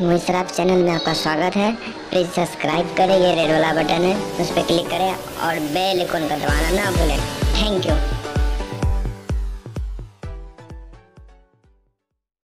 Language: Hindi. मोहित श्रराफ चैनल में आपका स्वागत है। प्लीज़ सब्सक्राइब करें, ये रेड वाला बटन है उस पर क्लिक करें और बेल आइकन का दबाना ना भूलें। Thank you.